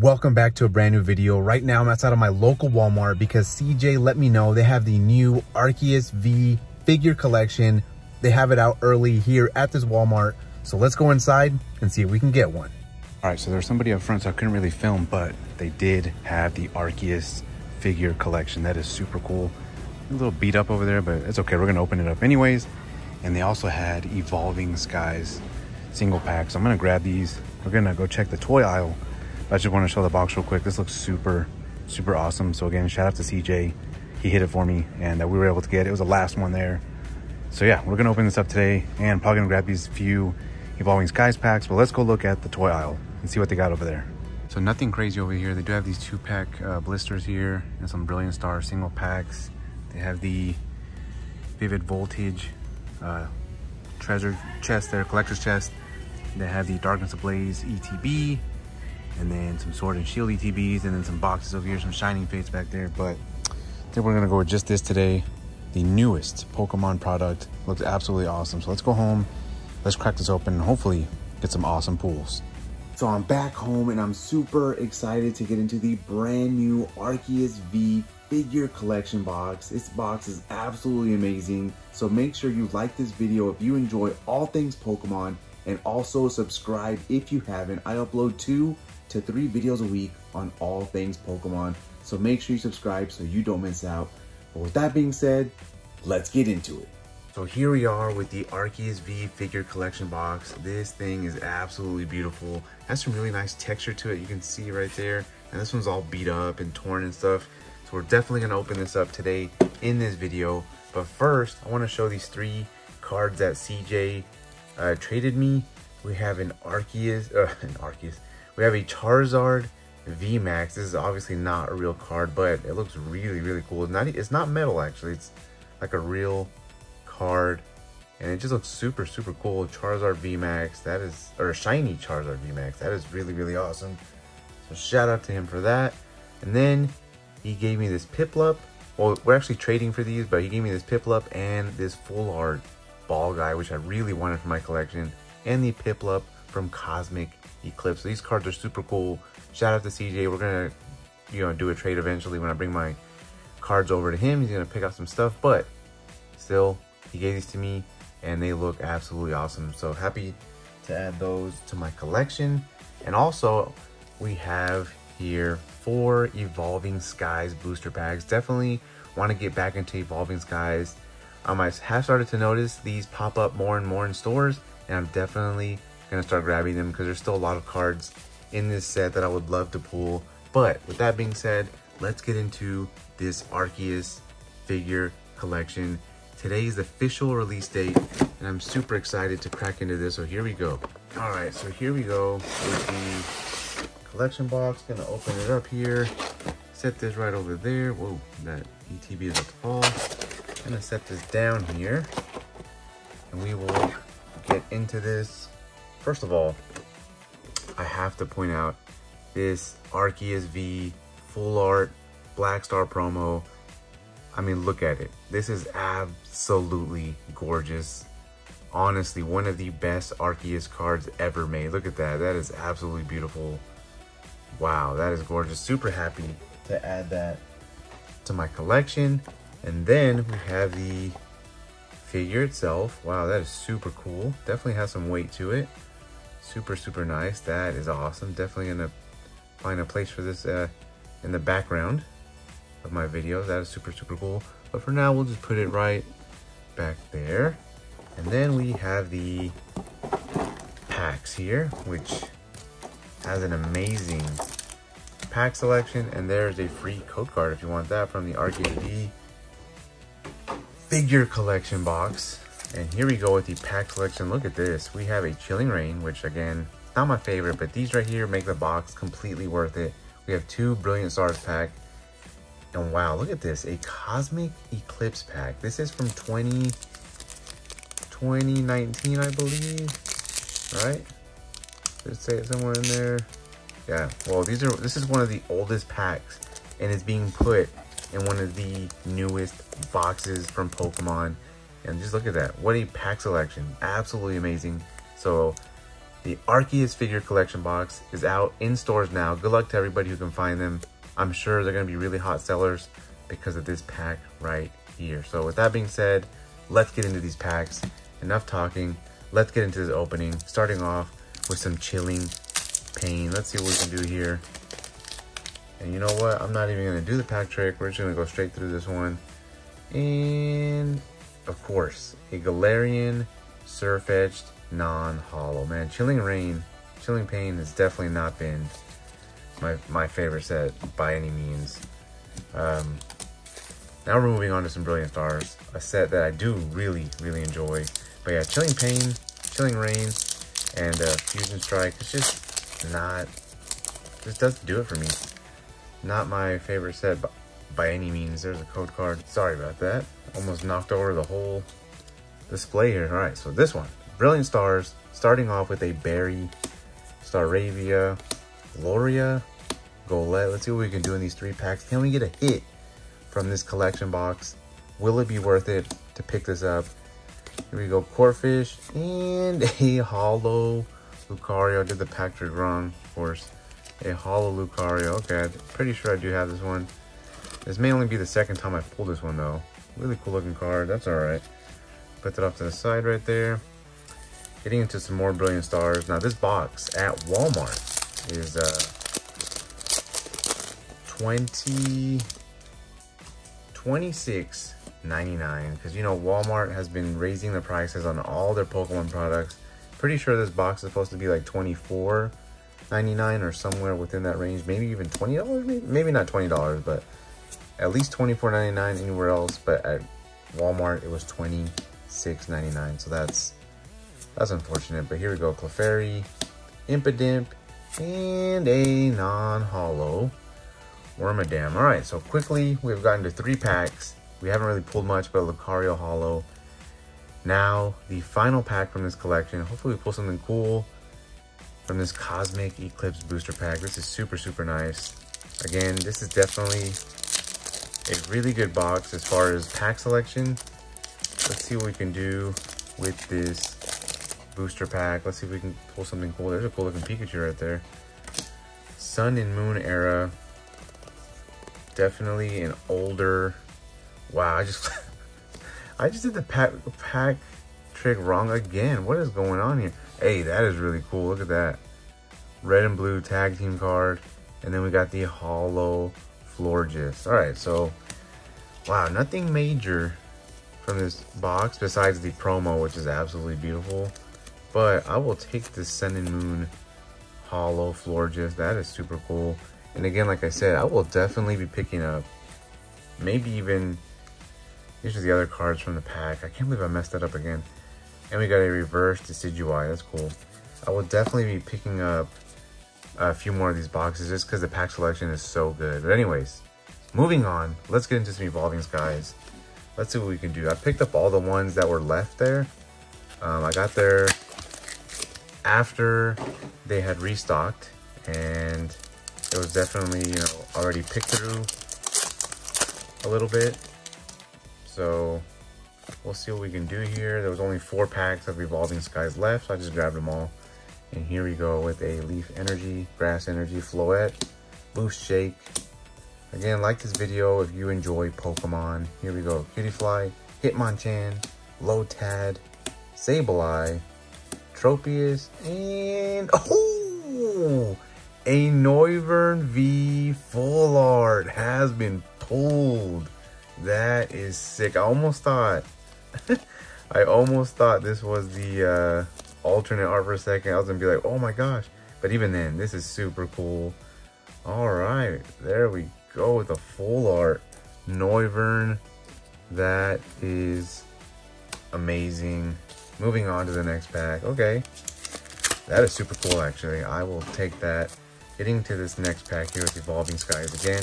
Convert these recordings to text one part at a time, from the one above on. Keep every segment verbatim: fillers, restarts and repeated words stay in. Welcome back to a brand new video. Right now I'm outside of my local Walmart because C J let me know they have the new Arceus V figure collection. They have it out early here at this Walmart. So let's go inside and see if we can get one. All right, so there's somebody up front, so I couldn't really film, but they did have the Arceus figure collection. That is super cool. A little beat up over there, but it's okay. We're gonna open it up anyways. And they also had Evolving Skies single packs. So I'm gonna grab these. We're gonna go check the toy aisle. I just want to show the box real quick. This looks super, super awesome. So again, shout out to C J. He hit it for me and that we were able to get. It was the last one there. So yeah, we're going to open this up today and probably going to grab these few Evolving Skies packs. But let's go look at the toy aisle and see what they got over there. So nothing crazy over here. They do have these two pack uh, blisters here and some Brilliant Stars single packs. They have the Vivid Voltage uh, treasure chest there, collector's chest. They have the Darkness Ablaze E T B. And then some Sword and Shield E T Bs, and then some boxes over here, some Shining Fates back there. But I think we're gonna go with just this today. The newest Pokemon product looks absolutely awesome. So let's go home, let's crack this open, and hopefully get some awesome pulls. So I'm back home and I'm super excited to get into the brand new Arceus V figure collection box. This box is absolutely amazing. So make sure you like this video if you enjoy all things Pokemon, and also subscribe if you haven't. I upload two to three videos a week on all things Pokemon. So make sure you subscribe so you don't miss out. But with that being said, let's get into it. So here we are with the Arceus V figure collection box. This thing is absolutely beautiful. It has some really nice texture to it. You can see right there. And this one's all beat up and torn and stuff. So we're definitely gonna open this up today in this video. But first, I wanna show these three cards that C J uh, traded me. We have an Arceus, uh, an Arceus, we have a CHARIZARD V max. This is obviously not a real card, but it looks really, really cool. It's not, it's not metal, actually. It's like a real card, and it just looks super, super cool. CHARIZARD V max, that is, or shiny CHARIZARD V max. That is really, really awesome. So shout out to him for that. And then he gave me this Piplup. Well, we're actually trading for these, but he gave me this Piplup and this full art ball guy, which I really wanted for my collection, and the Piplup from Cosmic Eclipse. So these cards are super cool. Shout out to C J. We're gonna, you know, do a trade eventually when I bring my cards over to him. He's gonna pick out some stuff, but still, he gave these to me and they look absolutely awesome. So happy to add those to my collection. And also we have here four Evolving Skies booster packs. Definitely want to get back into Evolving Skies. Um, I have started to notice these pop up more and more in stores, and I'm definitely gonna start grabbing them because there's still a lot of cards in this set that I would love to pull. But with that being said, let's get into this Arceus figure collection. Today is the official release date and I'm super excited to crack into this. So here we go. All right, so here we go with the collection box. Gonna open it up here, set this right over there. Whoa, that E T B is up to fall. I'm gonna set this down here and we will get into this. First of all, I have to point out this Arceus V full art Black Star promo. I mean, look at it. This is absolutely gorgeous. Honestly, one of the best Arceus cards ever made. Look at that. That is absolutely beautiful. Wow, that is gorgeous. Super happy to add that to my collection. And then we have the figure itself. Wow, that is super cool. Definitely has some weight to it. Super, super nice. That is awesome. Definitely gonna find a place for this uh, in the background of my videos. That is super, super cool. But for now, we'll just put it right back there. And then we have the packs here, which has an amazing pack selection. And there's a free code card if you want that from the Arceus V figure collection box. And here we go with the pack selection. Look at this. We have a Chilling Reign, which again, not my favorite, but these right here make the box completely worth it. We have two Brilliant Stars pack. And wow, look at this, a Cosmic Eclipse pack. This is from twenty nineteen, I believe, right? Let's say it somewhere in there. Yeah, well, these are, this is one of the oldest packs and it's being put in one of the newest boxes from Pokemon. And just look at that. What a pack selection. Absolutely amazing. So The Arceus figure collection box is out in stores now. Good luck to everybody who can find them. I'm sure they're going to be really hot sellers because of this pack right here. So with that being said, let's get into these packs. Enough talking. Let's get into this opening, starting off with some Chilling Pain. Let's see what we can do here. And you know what? I'm not even going to do the pack trick. We're just going to go straight through this one. And of course, a Galarian Surfetch'd non-hollow. Man, Chilling Reign, Chilling Pain has definitely not been my, my favorite set by any means. Um, now we're moving on to some Brilliant Stars, a set that I do really, really enjoy. But yeah, Chilling Pain, Chilling Reign, and uh, Fusion Strike. It's just not, this doesn't do it for me. Not my favorite set by, by any means. There's a code card. Sorry about that. Almost knocked over the whole display here. All right, so this one, Brilliant Stars, starting off with a Berry, Staravia, Loria, Golett. Let's see what we can do in these three packs. Can we get a hit from this collection box? Will it be worth it to pick this up? Here we go, Corphish, and a hollow Lucario. I did the pack trick wrong, of course. A hollow Lucario. Okay, I'm pretty sure I do have this one. This may only be the second time I've pulled this one, though. Really cool looking card. That's all right. Put that off to the side right there. Getting into some more Brilliant Stars. Now, this box at Walmart is uh, twenty-six ninety-nine, because you know Walmart has been raising the prices on all their Pokemon products. Pretty sure this box is supposed to be like twenty-four ninety-nine or somewhere within that range. Maybe even twenty dollars. Maybe, maybe not twenty dollars, but at least twenty-four ninety-nine anywhere else. But at Walmart, it was twenty-six ninety-nine. So that's That's unfortunate, but here we go. Clefairy, Impidimp, and a non-hollow Wormadam. All right, so quickly, we've gotten to three packs. We haven't really pulled much, but Lucario hollow. Now, the final pack from this collection. Hopefully, we pull something cool from this Cosmic Eclipse booster pack. This is super, super nice. Again, this is definitely a really good box as far as pack selection. Let's see what we can do with this booster pack. Let's see if we can pull something cool. There's a cool looking Pikachu right there. Sun and Moon era. Definitely an older. Wow, I just I just did the pack pack trick wrong again. What is going on here? Hey, that is really cool. Look at that. Red and blue tag team card. And then we got the hollow Florges. Alright, so wow, nothing major from this box besides the promo, which is absolutely beautiful. But I will take the Sun and Moon hollow Florges. That is super cool. And again, like I said, I will definitely be picking up maybe even these are the other cards from the pack. I can't believe I messed that up again. And we got a reverse Decidueye. That's cool. I will definitely be picking up a few more of these boxes just because the pack selection is so good. But anyways, moving on, let's get into some Evolving Skies. Let's see what we can do. I picked up all the ones that were left there. Um, I got there after they had restocked, and it was definitely, you know, already picked through a little bit. So we'll see what we can do here. There was only four packs of Evolving Skies left, so I just grabbed them all. And here we go with a Leaf Energy, Grass Energy, Floette, Boost Shake. Again, like this video if you enjoy Pokemon. Here we go. Cutiefly, Hitmonchan, Lotad, Sableye, Tropius, and oh, a Noivern V Full Art has been pulled. That is sick. I almost thought, I almost thought this was the uh, alternate art for a second. I was gonna be like, oh my gosh. But even then, this is super cool. All right, there we go. Go with a full art Noivern. That is amazing. Moving on to the next pack. Okay, that is super cool actually. I will take that. Getting to this next pack here with Evolving Skies again.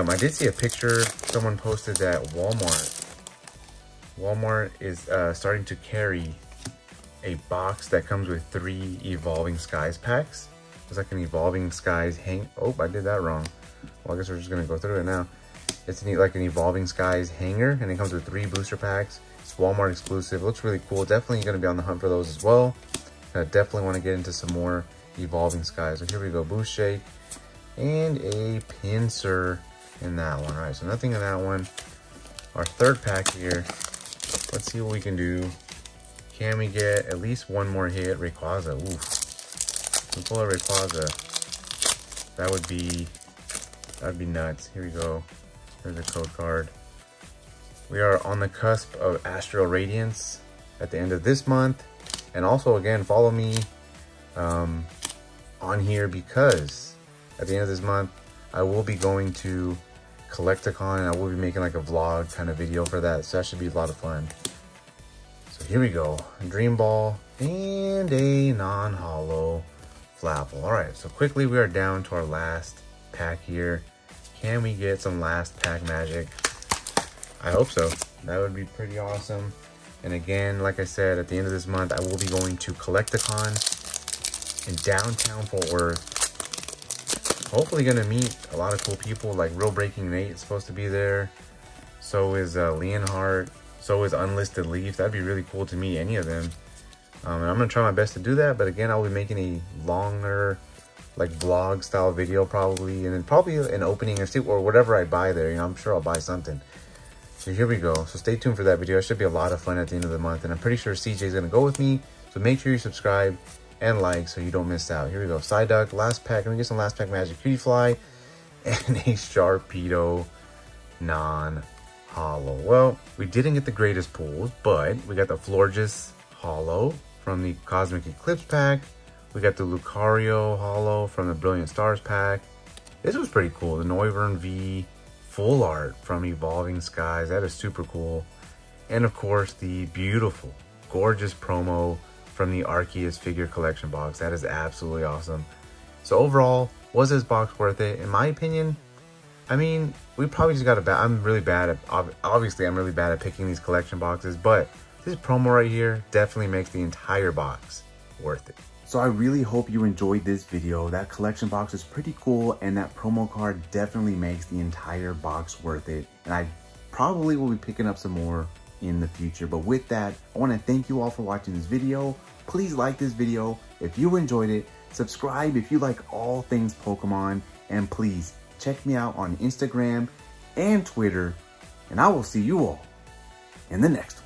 Um, I did see a picture someone posted that Walmart. Walmart is uh, starting to carry a box that comes with three Evolving Skies packs. It's like an Evolving Skies hang. Oh, I did that wrong. Well, I guess we're just gonna go through it now. It's neat, like an Evolving Skies hanger, and it comes with three booster packs. It's Walmart exclusive. It looks really cool. Definitely gonna be on the hunt for those as well. I definitely want to get into some more Evolving Skies. So here we go, Boost Shake and a Pinsir in that one. All right, so nothing in that one. Our third pack here. Let's see what we can do. Can we get at least one more hit? Rayquaza, oof. We pull a Rayquaza. That would be, that'd be nuts. Here we go. There's a code card. We are on the cusp of Astral Radiance at the end of this month. And also, again, follow me um, on here, because at the end of this month, I will be going to Collecticon and I will be making like a vlog kind of video for that. So that should be a lot of fun. So here we go. Dream Ball and a non-hollow Flapple. All right, so quickly we are down to our last pack here. Can we get some last pack magic? I hope so. That would be pretty awesome. And again, like I said, at the end of this month, I will be going to Collecticon in downtown Fort Worth. Hopefully gonna meet a lot of cool people, like Real Breaking Nate is supposed to be there. So is uh, Leonhart. So is Unlisted Leaf. That'd be really cool to meet any of them. Um, and I'm gonna try my best to do that. But again, I'll be making a longer, like vlog style video probably. And then probably an opening or, or whatever I buy there. You know, I'm sure I'll buy something. So here we go. So stay tuned for that video. It should be a lot of fun at the end of the month. And I'm pretty sure C J is going to go with me. So make sure you subscribe and like so you don't miss out. Here we go. Psyduck, last pack. Let me get some last pack magic. Cutiefly and a Sharpedo non-hollow. Well, we didn't get the greatest pulls, but we got the Florges hollow from the Cosmic Eclipse pack. We got the Lucario hollow from the Brilliant Stars pack. This was pretty cool. The Noivern V full art from Evolving Skies. That is super cool. And of course, the beautiful, gorgeous promo from the Arceus figure collection box. That is absolutely awesome. So overall, was this box worth it? In my opinion, I mean, we probably just got a bad, I'm really bad at, obviously I'm really bad at picking these collection boxes, but this promo right here definitely makes the entire box worth it. So I really hope you enjoyed this video. That collection box is pretty cool, and that promo card definitely makes the entire box worth it. And I probably will be picking up some more in the future. But with that, I wanna thank you all for watching this video. Please like this video if you enjoyed it. Subscribe if you like all things Pokemon. And please check me out on Instagram and Twitter. And I will see you all in the next one.